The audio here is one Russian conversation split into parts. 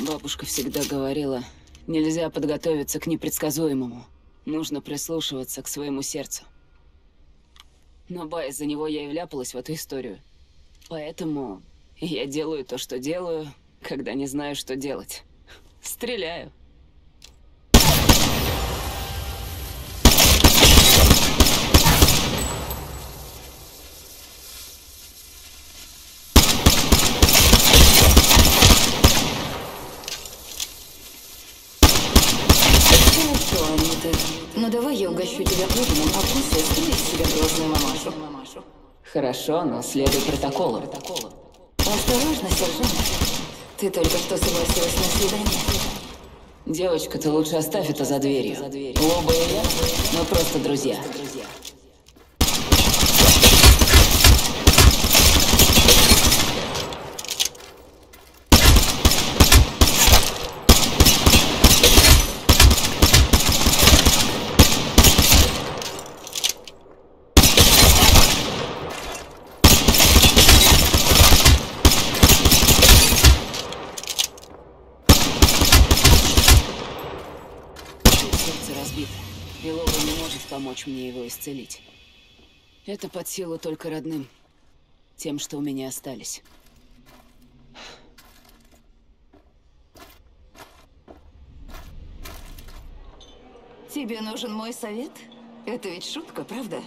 Бабушка всегда говорила, нельзя подготовиться к непредсказуемому. Нужно прислушиваться к своему сердцу. Но, ба, из-за него я и вляпалась в эту историю. Поэтому я делаю то, что делаю, когда не знаю, что делать. Стреляю. Ну давай я угощу тебя ужином, а после стрель себе грозную мамашу. Хорошо, но следуй протоколу. Осторожно, сержант. Ты только что согласилась на свидание. Девочка, ты лучше оставь это за дверью. Оба и я, мы просто друзья. Помочь мне его исцелить. Это под силу только родным, тем, что у меня остались. Тебе нужен мой совет? Это ведь шутка, правда?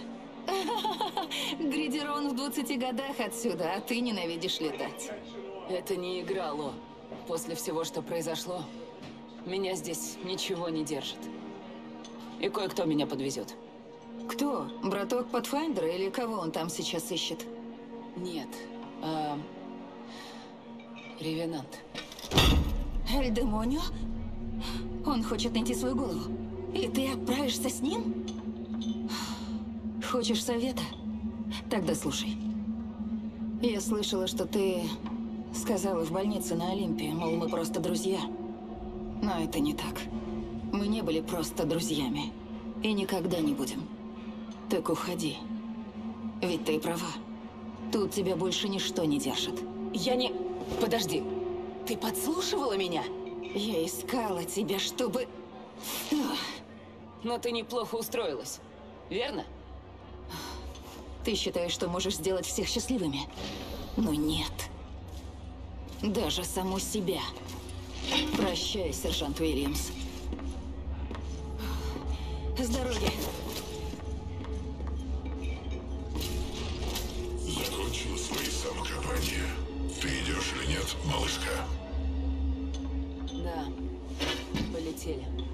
Гридерон в 20 годах отсюда, а ты ненавидишь летать. Это не игра, Ло. После всего, что произошло, меня здесь ничего не держит. И кое-кто меня подвезет. Кто? Браток Патфайдера или кого он там сейчас ищет? Нет. Ревенант. Эльдемонио? Он хочет найти свою голову. И ты отправишься с ним? Хочешь совета? Тогда слушай. Я слышала, что ты сказала в больнице на Олимпе, мол, мы просто друзья. Но это не так. Мы не были просто друзьями. И никогда не будем. Так уходи. Ведь ты права. Тут тебя больше ничто не держит. Я не... Подожди. Ты подслушивала меня? Я искала тебя, чтобы... Но ты неплохо устроилась. Верно? Ты считаешь, что можешь сделать всех счастливыми? Но нет. Даже саму себя. Прощай, сержант Уильямс. С дороги. Закончил свои самокопания. Ты идешь или нет, малышка? Да. Полетели.